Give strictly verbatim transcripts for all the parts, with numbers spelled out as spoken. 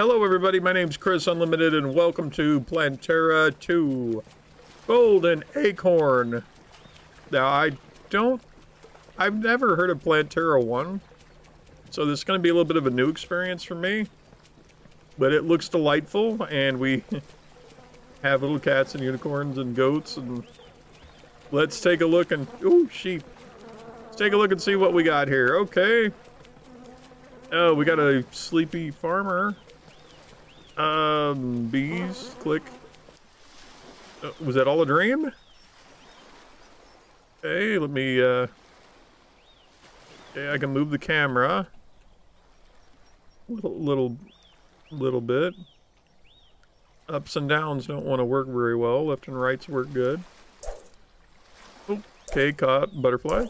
Hello everybody, my name's Chris Unlimited and welcome to Plantera two, Golden Acorn. Now I don't, I've never heard of Plantera one, so this is going to be a little bit of a new experience for me. But it looks delightful and we have little cats and unicorns and goats, and let's take a look and, ooh, sheep. Let's take a look and see what we got here. Okay. Oh, we got a sleepy farmer. Um, bees, click. Uh, was that all a dream? Hey, okay, let me, uh... yeah, I can move the camera. Little, little, little bit. Ups and downs don't want to work very well. Left and rights work good. Okay, caught butterfly.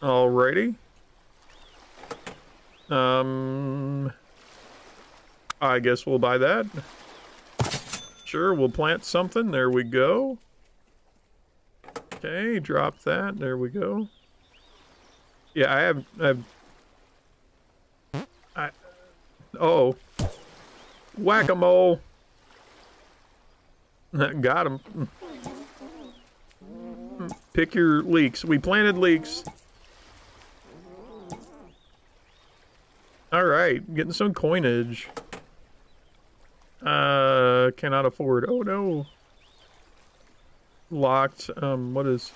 Alrighty. Um... I guess we'll buy that. Sure, we'll plant something. There we go. Okay, drop that. There we go. Yeah, I have... I... Have, I oh. Whack-a-mole. Got him. Pick your leeks. We planted leeks. Alright, getting some coinage. Uh, cannot afford. Oh no. Locked. Um, what is?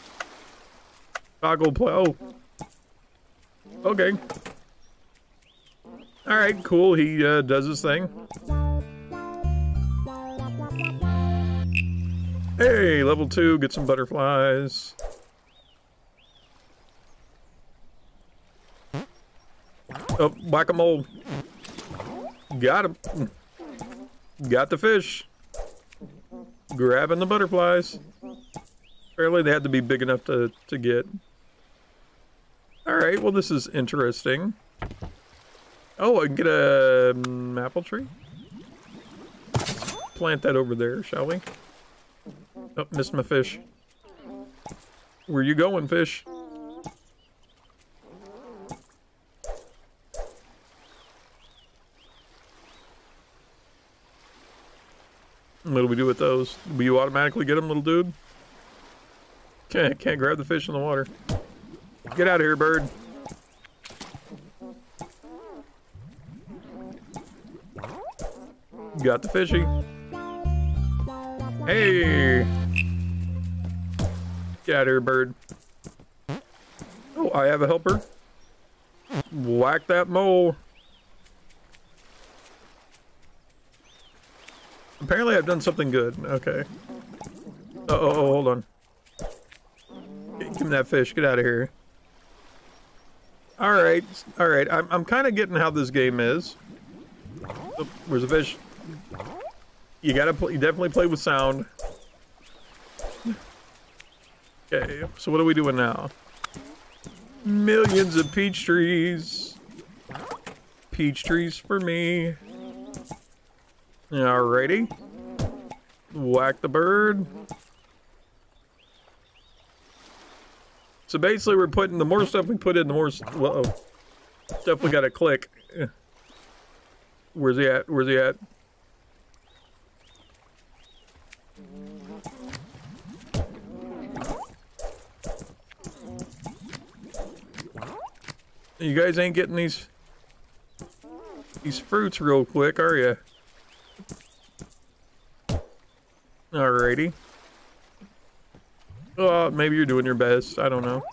Toggle play. Oh. Okay. Alright, cool. He uh, does his thing. Hey, level two. Get some butterflies. Oh, whack-a-mole. Got him. Got the fish. Grabbing the butterflies. Apparently they had to be big enough to, to get. Alright, well this is interesting. Oh, I can get a um, apple tree. Let's plant that over there, shall we? Oh, missed my fish. Where you going, fish? What do we do with those? Will you automatically get them, little dude? Can't, can't grab the fish in the water. Get out of here, bird. Got the fishy. Hey! Get out of here, bird. Oh, I have a helper. Whack that mole. Apparently I've done something good. Okay. Uh-oh, oh, hold on. Give me that fish. Get out of here. Alright. Alright. I'm, I'm kind of getting how this game is. Oh, where's the fish? You gotta play, you definitely play with sound. Okay. So what are we doing now? Millions of peach trees. Peach trees for me. Alrighty. Whack the bird. So basically we're putting, the more stuff we put in, the more uh-oh, stuff we gotta click. Where's he at? Where's he at? You guys ain't getting these these fruits real quick, are you? Alrighty. Oh, maybe you're doing your best. I don't know.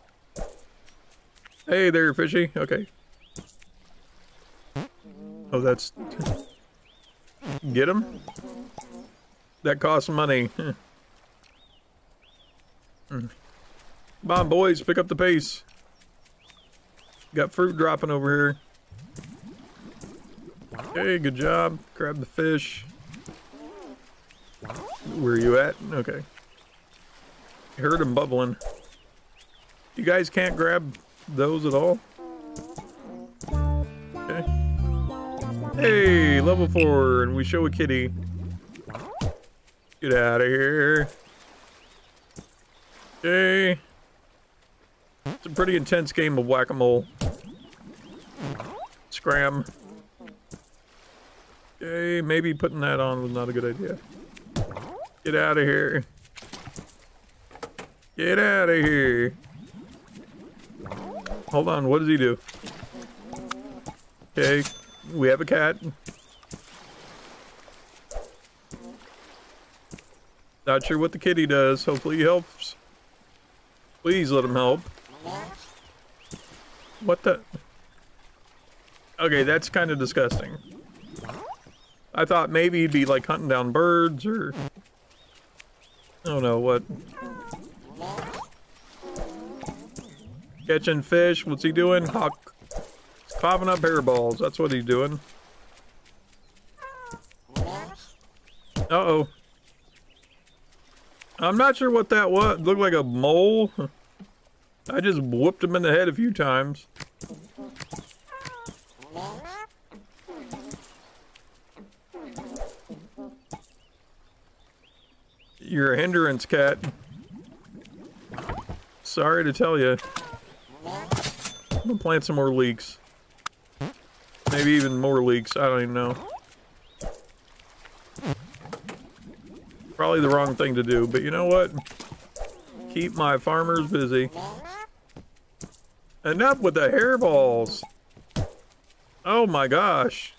Hey there, fishy. Okay. Oh, that's... Get him? That costs money. Come on, boys. Pick up the pace. Got fruit dropping over here. Okay, good job. Grab the fish. Where are you at? Okay. I heard him bubbling. You guys can't grab those at all? Okay. Hey, level four, and we show a kitty. Get out of here. Okay. It's a pretty intense game of whack-a-mole. Scram. Okay, maybe putting that on was not a good idea. Get out of here. Get out of here. Hold on, what does he do? Okay, we have a cat. Not sure what the kitty does. Hopefully he helps. Please let him help. What the? Okay, that's kind of disgusting. I thought maybe he'd be like hunting down birds or... I don't know what. Catching fish. What's he doing? Pop, popping up hairballs. That's what he's doing. Uh-oh. I'm not sure what that was. It looked like a mole. I just whooped him in the head a few times. You're a hindrance, cat. Sorry to tell you. I'm gonna plant some more leeks. Maybe even more leeks. I don't even know. Probably the wrong thing to do, but you know what? Keep my farmers busy. Enough with the hairballs! Oh my gosh!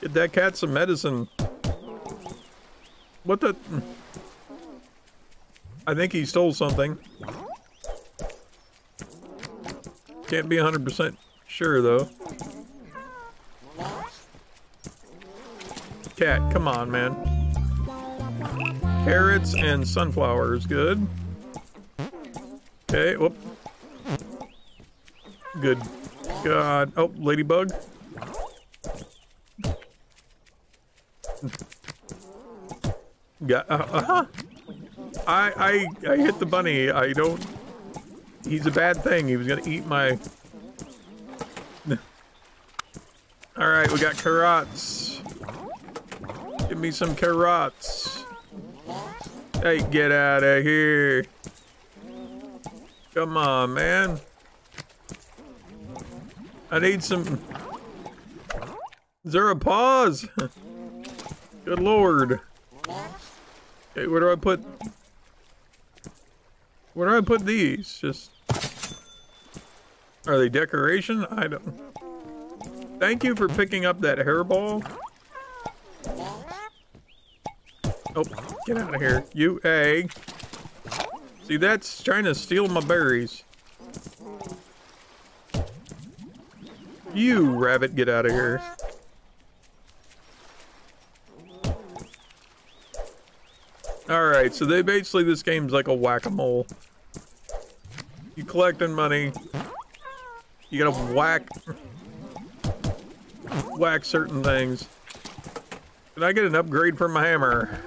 Get that cat some medicine. What the? I think he stole something. Can't be one hundred percent sure though. Cat, come on, man. Carrots and sunflowers, good. Okay, whoop. Good God. Oh, ladybug. Got, uh, uh-huh. I, I, I hit the bunny. I don't... He's a bad thing. He was gonna eat my... Alright, we got carrots. Give me some carrots. Hey, get out of here. Come on, man. I need some... Is there a pause? Good Lord. Okay, where do I put... Where do I put these? Just... Are they decoration? I don't... Thank you for picking up that hairball. Oh, get out of here, you egg. See, that's trying to steal my berries. You rabbit, get out of here. Alright, so they basically, this game's like a whack-a-mole. You collecting money. You gotta whack... whack certain things. Can I get an upgrade for my hammer?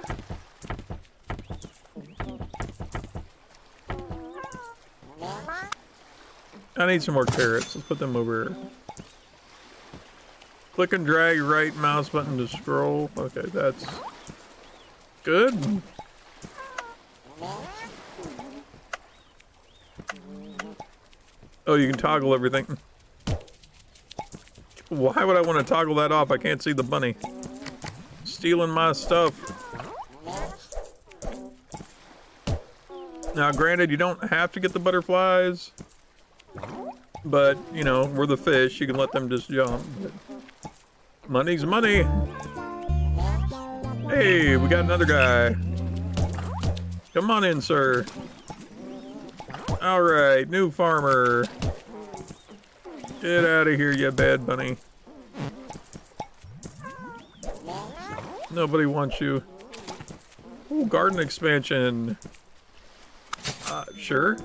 I need some more carrots. Let's put them over here. Click and drag right mouse button to scroll. Okay, that's good. Oh, you can toggle everything. Why would I want to toggle that off? I can't see the bunny. Stealing my stuff. Now, granted, you don't have to get the butterflies, but, you know, we're the fish. You can let them just jump. Money's money. Hey, we got another guy. Come on in, sir. All right, new farmer. Get out of here, you bad bunny. Nobody wants you. Ooh, garden expansion. Uh, sure.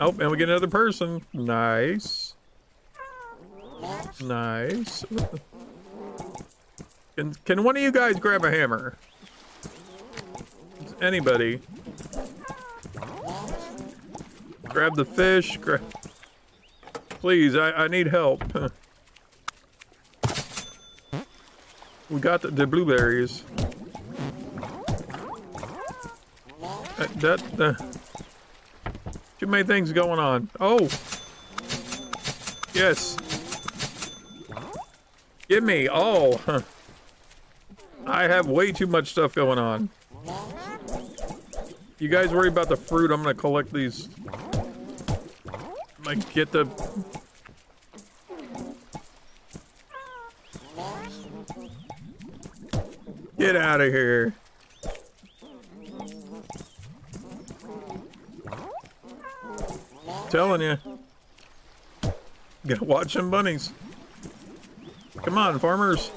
Oh, and we get another person. Nice. Nice. Can, can one of you guys grab a hammer? Anybody? Grab the fish. Gra Please, I, I need help. We got the, the blueberries. That, that, uh, too too many things going on. Oh! Yes. Give me. Oh. I have way too much stuff going on. You guys worry about the fruit. I'm going to collect these. I'm going to get the... Get out of here. I'm telling you. Gotta watch them bunnies. Come on, farmers.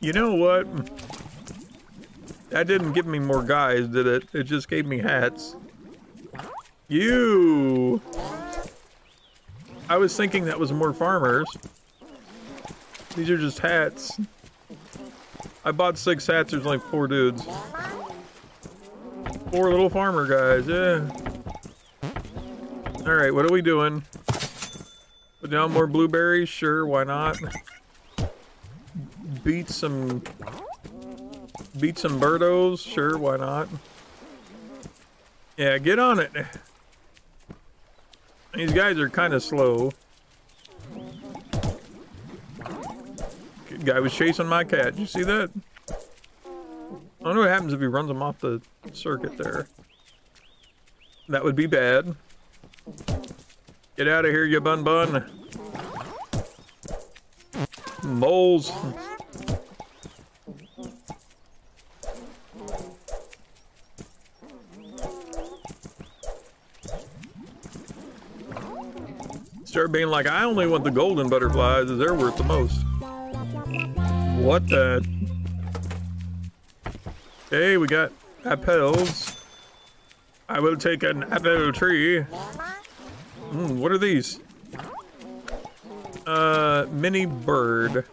You know what? That didn't give me more guys, did it? It just gave me hats. You! I was thinking that was more farmers. These are just hats. I bought six hats, there's like four dudes. Four little farmer guys, yeah. Alright, what are we doing? Put down more blueberries? Sure, why not? Beat some... Beat some birdos? Sure, why not? Yeah, get on it. These guys are kind of slow. Guy was chasing my cat. Did you see that? I don't know what happens if he runs him off the circuit there. That would be bad. Get out of here, you bun bun. Moles. Start being like, I only want the golden butterflies, as they're worth the most. What the? Hey, we got apples. I will take an apple tree. Mm, what are these? Uh, mini bird.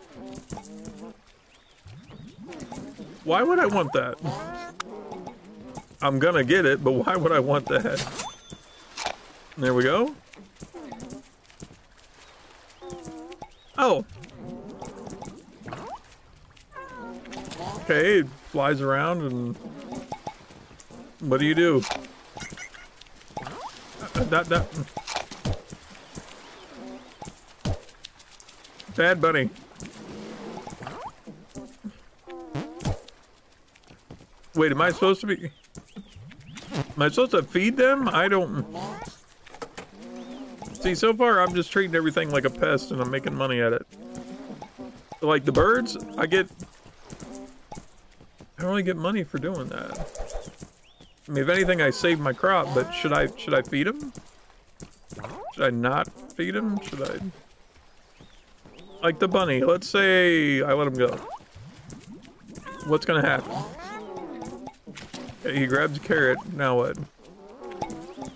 Why would I want that? I'm gonna get it, but why would I want that? There we go. Oh. Okay, it flies around and... What do you do? Uh, that, that... Bad bunny. Wait, am I supposed to be... Am I supposed to feed them? I don't... See, so far I'm just treating everything like a pest and I'm making money at it. Like the birds, I get... I don't really get money for doing that. I mean, if anything, I save my crop, but should I should I feed him? Should I not feed him? Should I? Like the bunny, let's say I let him go. What's gonna happen? Okay, he grabs a carrot, now what?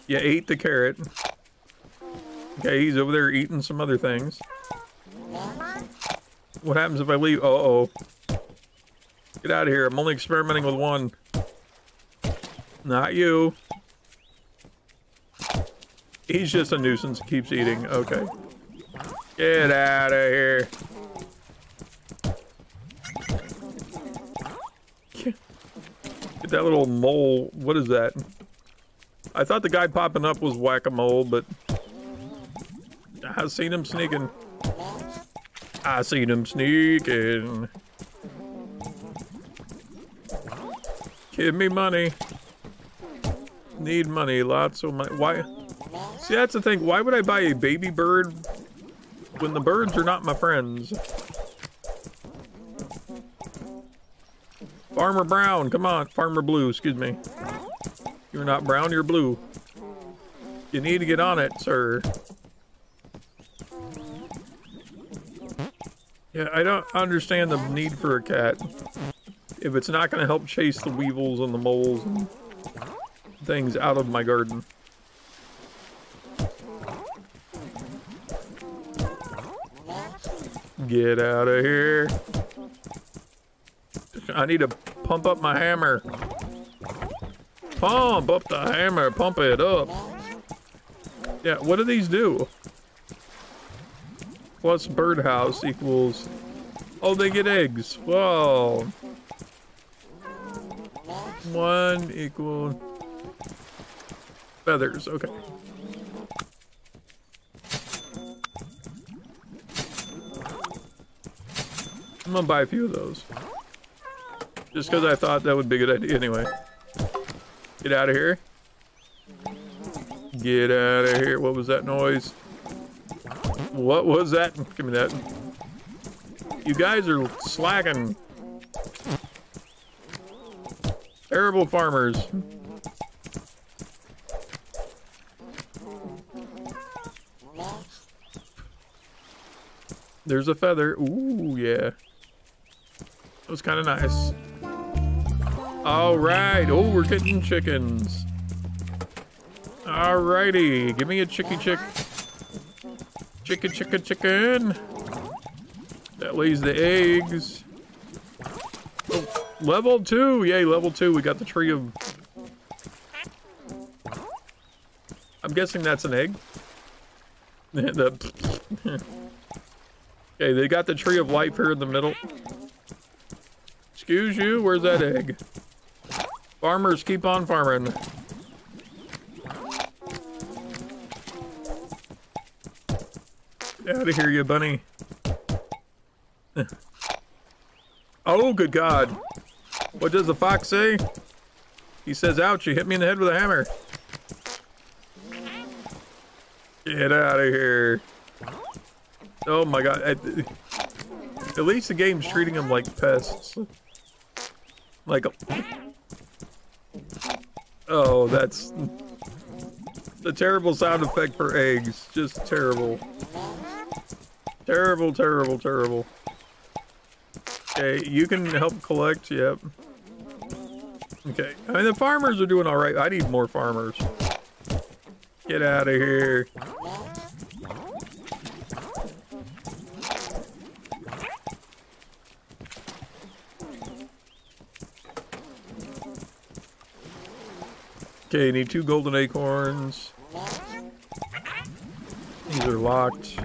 You ate the carrot. Okay, he's over there eating some other things. What happens if I leave? Uh-oh. Get out of here. I'm only experimenting with one. Not you. He's just a nuisance. Keeps eating. Okay. Get out of here. Get that little mole. What is that? I thought the guy popping up was whack-a-mole, but... I've seen him sneaking. I've seen him sneaking. Give me money. Need money, lots of money. Why? See, that's the thing. Why would I buy a baby bird when the birds are not my friends? Farmer Brown, come on. Farmer Blue, excuse me. You're not brown, you're blue. You need to get on it, sir. Yeah, I don't understand the need for a cat. If it's not going to help chase the weevils and the moles and things out of my garden. Get out of here. I need to pump up my hammer. Pump up the hammer. Pump it up. Yeah, what do these do? Plus birdhouse equals... Oh, they get eggs. Whoa. one equal feathers. Okay. I'm gonna buy a few of those. Just because I thought that would be a good idea anyway. Get out of here. Get out of here. What was that noise? What was that? Give me that. You guys are slacking. Terrible farmers. There's a feather. Ooh, yeah. That was kind of nice. All right. Oh, we're getting chickens. All righty. Give me a chicky chick. Chicken, chicken, chicken. That lays the eggs. Oh, level two. Yay, level two. We got the tree of... I'm guessing that's an egg. the... Okay, they got the tree of life here in the middle. Excuse you, where's that egg? Farmers keep on farming. Get out of here, you bunny. Oh, good God. What does the fox say? He says, ouch, you hit me in the head with a hammer. Get out of here. Oh my God. At, at least the game's treating them like pests. Like, oh, that's the terrible sound effect for eggs. Just terrible. Terrible, terrible, terrible. Okay, you can help collect, yep. Okay, I mean, the farmers are doing all right. I need more farmers. Get out of here. Okay, you need two golden acorns. These are locked.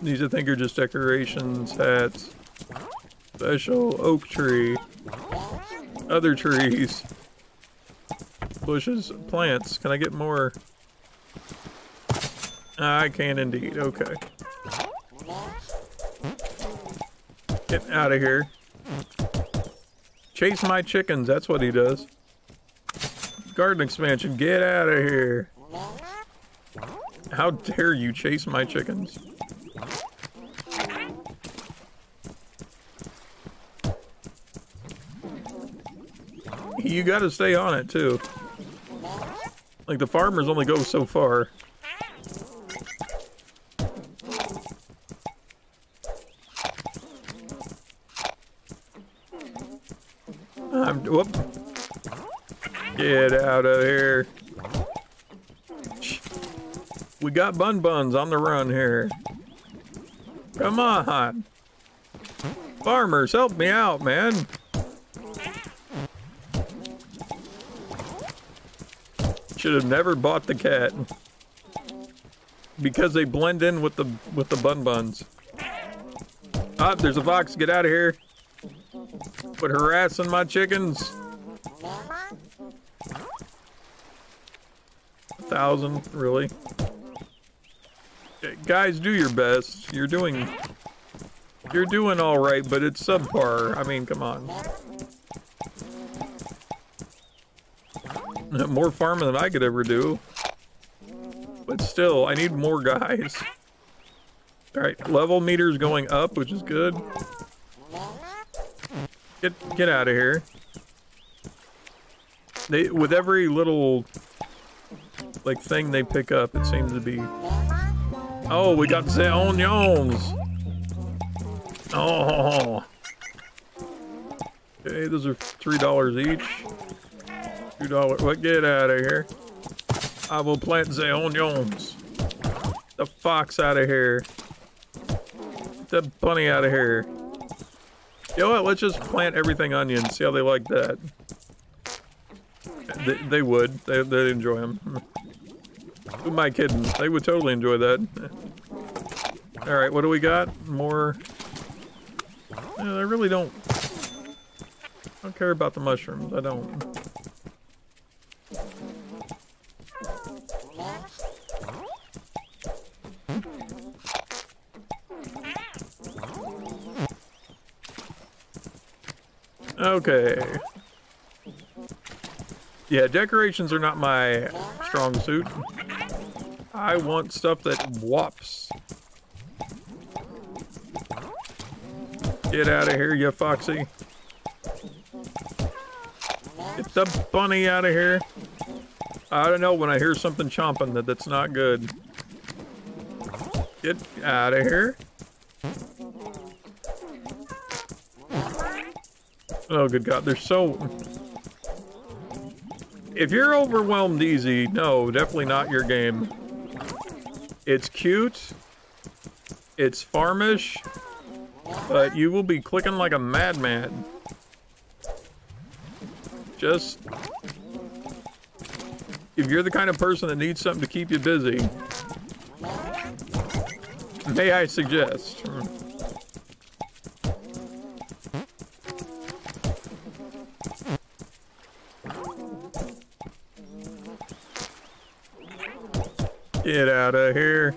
These, I think, are just decorations, hats. Special oak tree. Other trees. Bushes, plants. Can I get more? I can indeed. Okay. Get out of here. Chase my chickens, that's what he does. Garden expansion, get out of here. How dare you chase my chickens? You gotta stay on it too. Like the farmers only go so far. I'm, whoop. Get out of here. We got bun buns on the run here. Come on. Farmers, help me out, man. Should have never bought the cat. Because they blend in with the with the bun buns. Ah, there's a fox, get out of here. But harassing my chickens. A thousand, really? Okay, guys, do your best. You're doing, you're doing all right, but it's subpar. I mean, come on. More farming than I could ever do. But still, I need more guys. All right, level meter's going up, which is good. Get get out of here. They with every little like thing they pick up, it seems to be. Oh, we got the onions. Oh. Okay, those are three dollars each. Two dollars. Well, get out of here. I will plant the onions. The fox out of here. The bunny out of here. You know what? Let's just plant everything onions. See how they like that. They, they would. They, they'd enjoy them. Who am I kidding? They would totally enjoy that. All right, what do we got? More You know, I really don't... I don't care about the mushrooms. I don't. Okay. Yeah, decorations are not my strong suit. I want stuff that whops. Get out of here, you foxy. Get the bunny out of here. I don't know when I hear something chomping that that's not good. Get out of here. Oh, good God, they're so... If you're overwhelmed easy, no, definitely not your game. It's cute. It's farmish. But you will be clicking like a madman. Just... If you're the kind of person that needs something to keep you busy, may I suggest... Get out of here.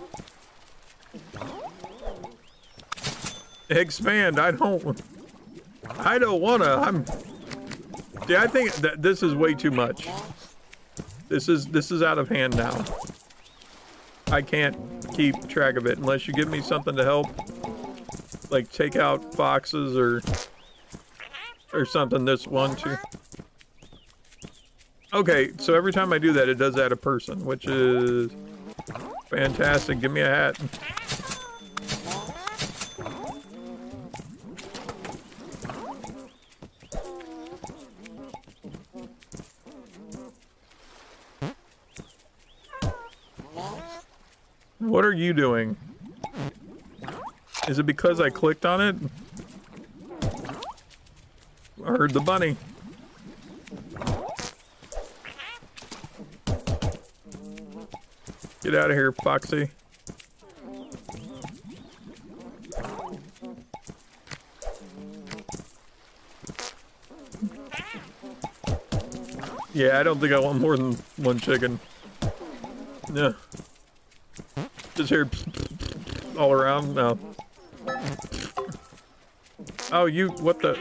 Expand. I don't... I don't wanna. I'm... Yeah, I think that this is way too much. This is... This is out of hand now. I can't keep track of it unless you give me something to help. Like, take out foxes or... Or something. This one, two... Okay, so every time I do that, it does add a person, which is... Fantastic. Give me a hat. What are you doing? Is it because I clicked on it? I heard the bunny. Get out of here, Foxy. Yeah, I don't think I want more than one chicken. No. Just hear all around? No. Oh, you, what the?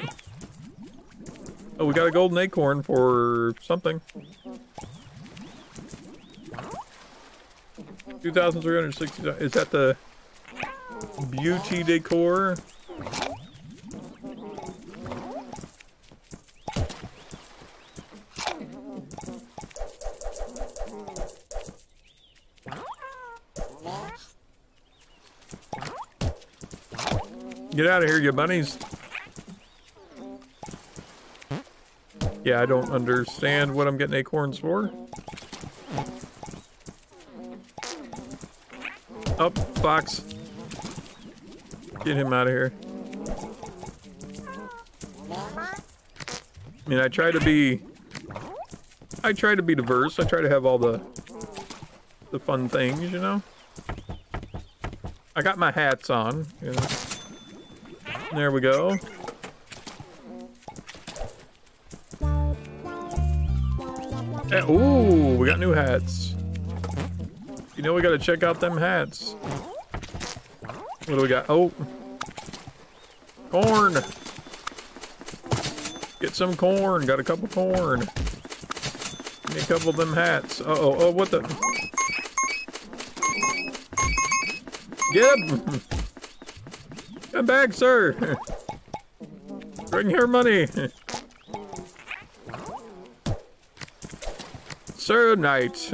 Oh, we got a golden acorn for something. two thousand three hundred sixty, is that the beauty decor? Get out of here, you bunnies. Yeah, I don't understand what I'm getting acorns for. Up, fox. Get him out of here. I mean, I try to be... I try to be diverse. I try to have all the... The fun things, you know? I got my hats on. You know? There we go. Yeah, ooh, we got new hats. You know we gotta check out them hats. What do we got? Oh. Corn. Get some corn. Got a couple corn. Give me a couple of them hats. Uh-oh. Oh, what the? Get up. Come back, sir. Bring your money. Sir Knight.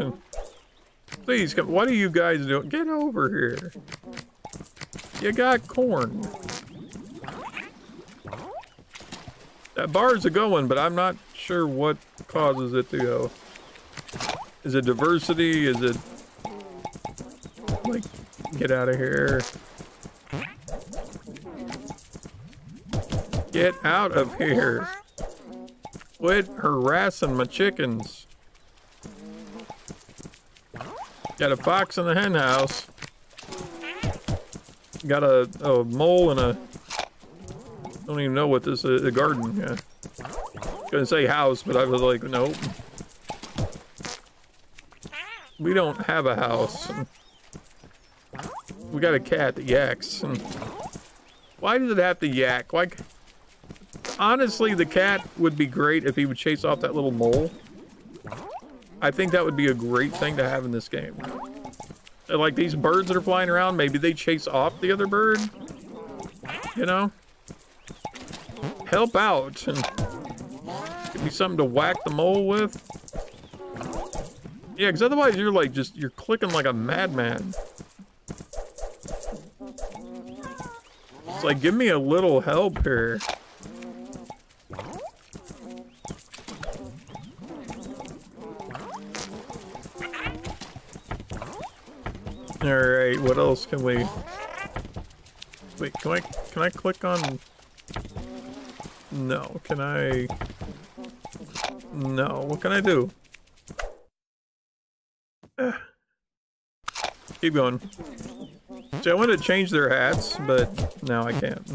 Please, come, what are you guys doing? Get over here. You got corn. That bar's a going, but I'm not sure what causes it to go. Is it diversity? Is it... Like, get out of here. Get out of here. Quit harassing my chickens. Got a fox in the hen house. Got a, a mole and a I don't even know what this is. A garden, yeah. Gonna say house, but I was like, nope. We don't have a house. We got a cat that yaks. Why does it have to yak? Like, honestly, the cat would be great if he would chase off that little mole. I think that would be a great thing to have in this game. And like these birds that are flying around, maybe they chase off the other bird. You know? Help out. And give me something to whack the mole with. Yeah, because otherwise you're like just, you're clicking like a madman. It's like, give me a little help here. All right, what else can we? Wait, can I can I click on? No, can I? No, what can I do? Keep going. See, I want to change their hats, but now I can't.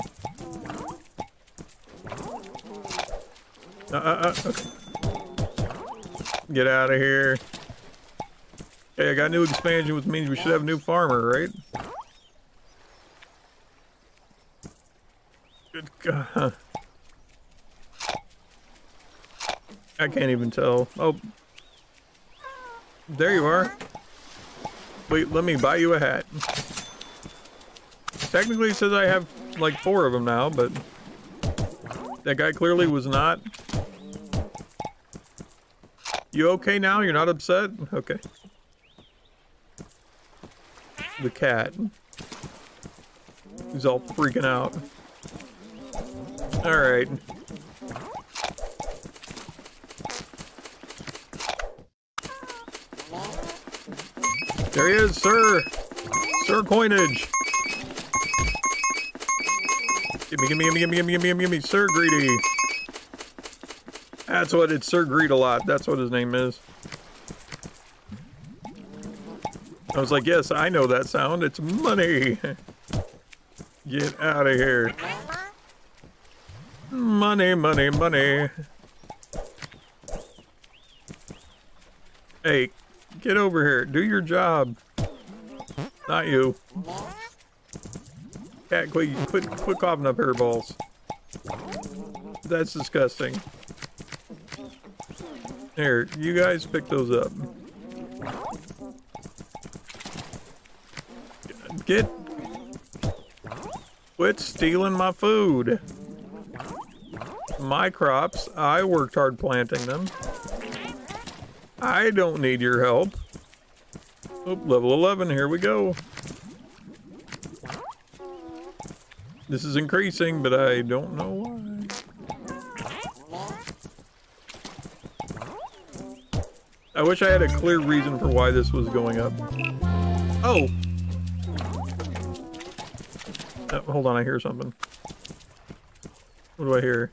Uh, uh, uh, okay. Get out of here. Hey, I got a new expansion, which means we should have a new farmer, right? Good God. I can't even tell. Oh. There you are. Wait, let me buy you a hat. Technically it says I have like four of them now, but that guy clearly was not. You okay now? You're not upset? Okay. The cat. He's all freaking out. All right. There he is, sir. Sir Coinage. Gimme, gimme, gimme, gimme, gimme, gimme, gimme, Sir Greedy. That's what it's, Sir Greed a lot. That's what his name is. I was like, yes, I know that sound. It's money. Get out of here. Money, money, money. Hey, get over here. Do your job. Not you. Cat, quit, quit, quit coughing up hairballs. That's disgusting. Here, you guys pick those up. Get, quit stealing my food. My crops, I worked hard planting them. I don't need your help. Oop, level eleven, here we go. This is increasing, but I don't know why. I wish I had a clear reason for why this was going up. Oh! Oh, hold on, I hear something. What do I hear?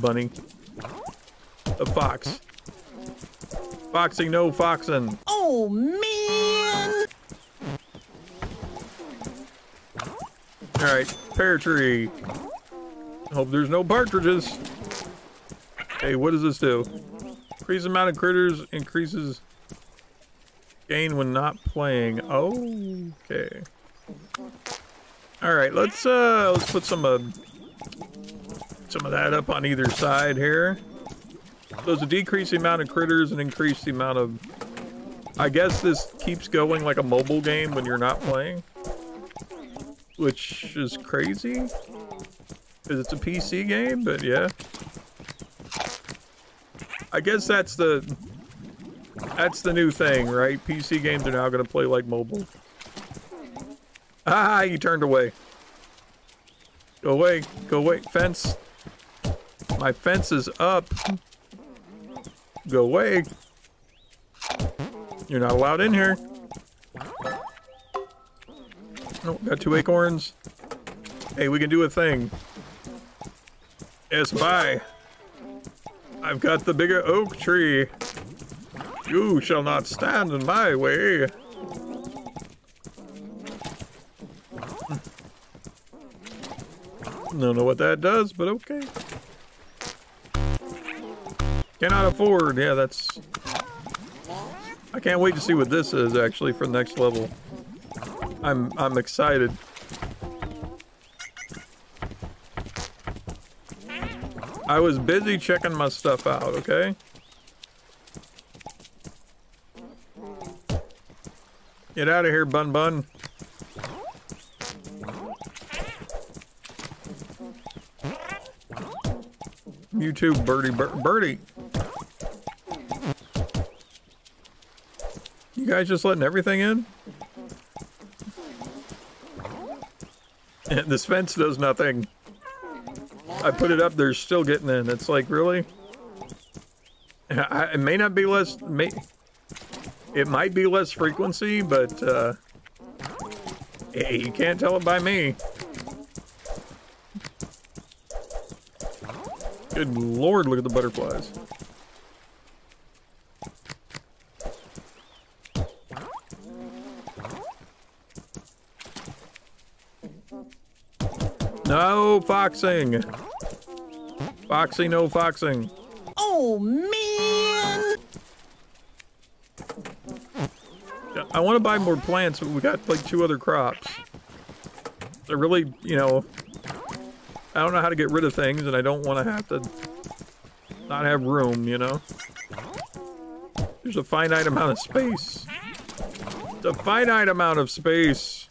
Bunny. A fox. Foxing, no foxing. Oh, man! Alright, pear tree. Hope there's no partridges. Hey, what does this do? Increase amount of critters, increases gain when not playing. Okay. All right, let's uh, let's put some uh, some of that up on either side here. So to decrease the amount of critters and increase the amount of, I guess this keeps going like a mobile game when you're not playing, which is crazy because it's a P C game. But yeah, I guess that's the that's the new thing, right? P C games are now going to play like mobile. Ah, you turned away. Go away. Go away. Fence. My fence is up. Go away. You're not allowed in here. Oh, got two acorns. Hey, we can do a thing. Yes, bye. I've got the bigger oak tree. You shall not stand in my way. Don't know what that does, but okay. Cannot afford. Yeah, that's... I can't wait to see what this is, actually, for the next level. I'm, I'm excited. I was busy checking my stuff out, okay? Get out of here, Bun Bun. You too, Birdie. Bir- Birdie! You guys just letting everything in? And this fence does nothing. I put it up, they're still getting in. It's like, really? I, it may not be less... May, it might be less frequency, but... Uh, hey, you can't tell it by me. Good lord, look at the butterflies. No foxing. Foxy, no foxing. Oh, man! I want to buy more plants, but we got like two other crops. They're really, you know... I don't know how to get rid of things, and I don't want to have to... not have room, you know? There's a finite amount of space. It's a finite amount of space.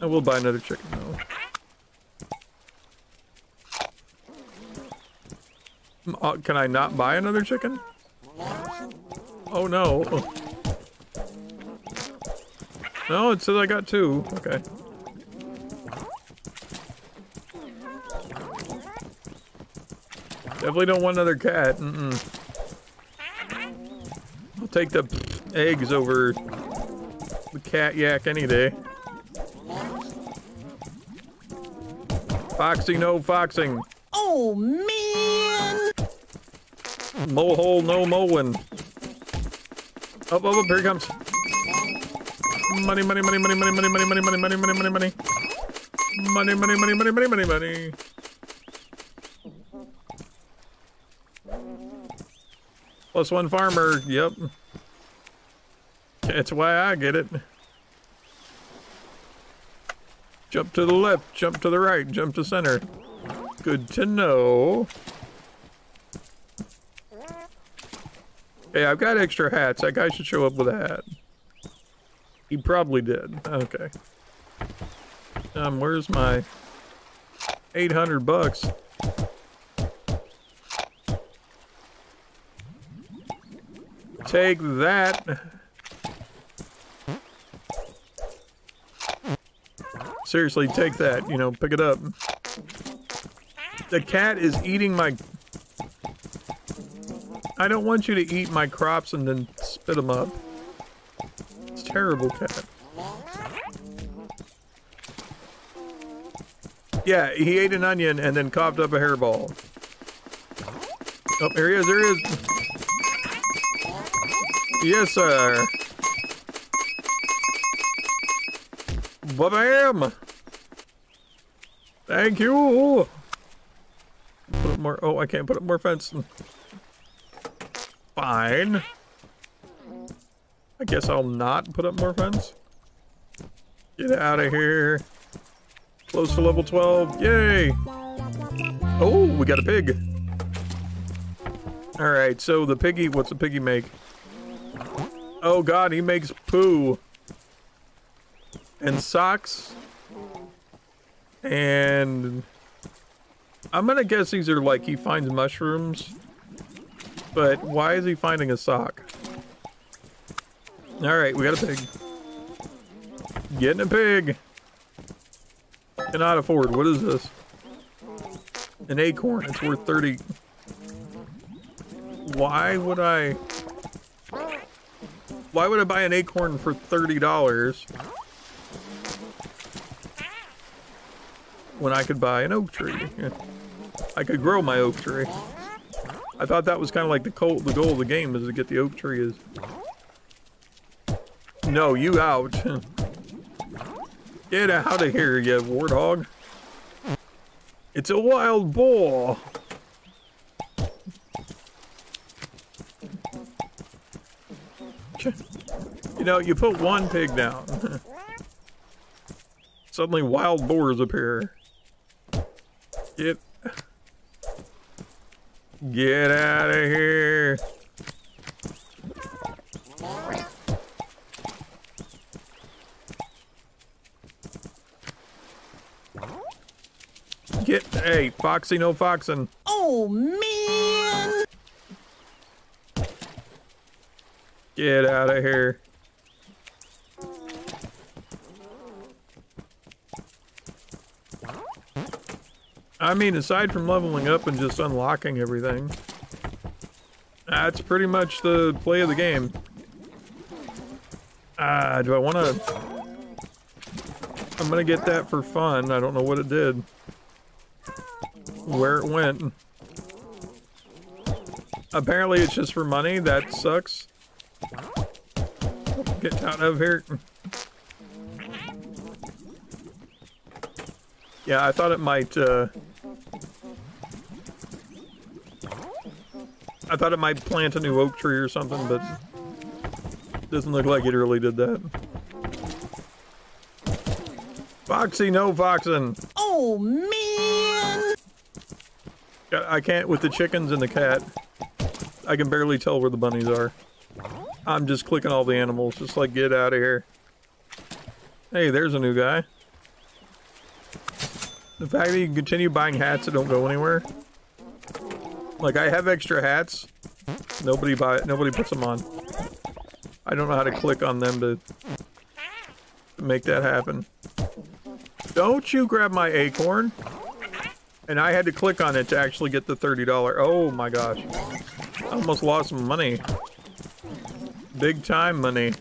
I will buy another chicken, though. Uh, can I not buy another chicken? Oh, no. Oh. No, it says I got two. Okay. Definitely don't want another cat. Mm-mm. I'll take the eggs over the cat yak any day. Foxy, no foxing. Oh, man! Mole hole, no mowing. Up, up, up, here he comes. Money, money, money, money, money, money, money, money, money, money, money, money, money. Money, money, money, money, money, money, money. Plus one farmer, yep. That's why I get it. Jump to the left, jump to the right, jump to center. Good to know. Hey, I've got extra hats. That guy should show up with a hat. He probably did. Okay. Um, where's my eight hundred bucks? Take that. Seriously, take that, you know, pick it up. The cat is eating my... I don't want you to eat my crops and then spit them up. It's terrible, cat. Yeah, he ate an onion and then coughed up a hairball. Oh, here he is, there he is. Yes, sir. Ba-bam! Thank you! Put up more... Oh, I can't put up more fence. Fine. I guess I'll not put up more fence. Get out of here. Close to level twelve. Yay! Oh, we got a pig. Alright, so the piggy... What's the piggy make? Oh, God, he makes poo. And socks. And I'm gonna guess these are like he finds mushrooms. But why is he finding a sock? Alright, we got a pig. Getting a pig. Cannot afford. What is this? An acorn. It's worth thirty. Why would I... Why would I buy an acorn for thirty dollars? When I could buy an oak tree. Yeah. I could grow my oak tree. I thought that was kind of like the goal, the goal of the game is to get the oak tree. Is... No, you out. Get out of here, you warthog. It's a wild boar. You know, you put one pig down. Suddenly wild boars appear. Get... Get out of here. Get... Hey, foxy no foxin'. Oh, man! Get out of here. I mean, aside from leveling up and just unlocking everything, that's pretty much the play of the game. Ah, uh, do I want to... I'm gonna get that for fun. I don't know what it did. Where it went. Apparently it's just for money. That sucks. Get out of here. Yeah, I thought it might, uh... I thought it might plant a new oak tree or something, but... It doesn't look like it really did that. Foxy, no foxin'! Oh, man! I can't, with the chickens and the cat, I can barely tell where the bunnies are. I'm just clicking all the animals, just like, get out of here. Hey, there's a new guy. The fact that you can continue buying hats that don't go anywhere. Like, I have extra hats. Nobody buy, nobody puts them on. I don't know how to click on them to, to make that happen. Don't you grab my acorn? And I had to click on it to actually get the thirty dollars. Oh my gosh. I almost lost some money. Big time money.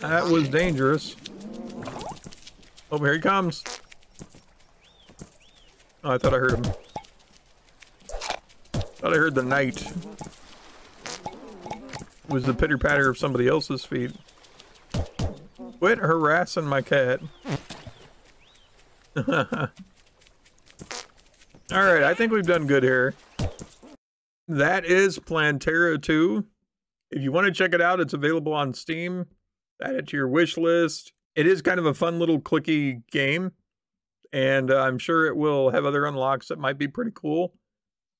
That was dangerous. Oh, here he comes. Oh, I thought I heard him. Thought I heard the knight. It was the pitter-patter of somebody else's feet. Quit harassing my cat. Alright, I think we've done good here. That is Plantera two. If you want to check it out, it's available on Steam. Add it to your wish list. It is kind of a fun little clicky game, and uh, I'm sure it will have other unlocks that might be pretty cool.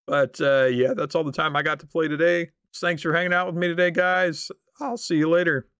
But uh, yeah, that's all the time I got to play today. Thanks for hanging out with me today, guys. I'll see you later.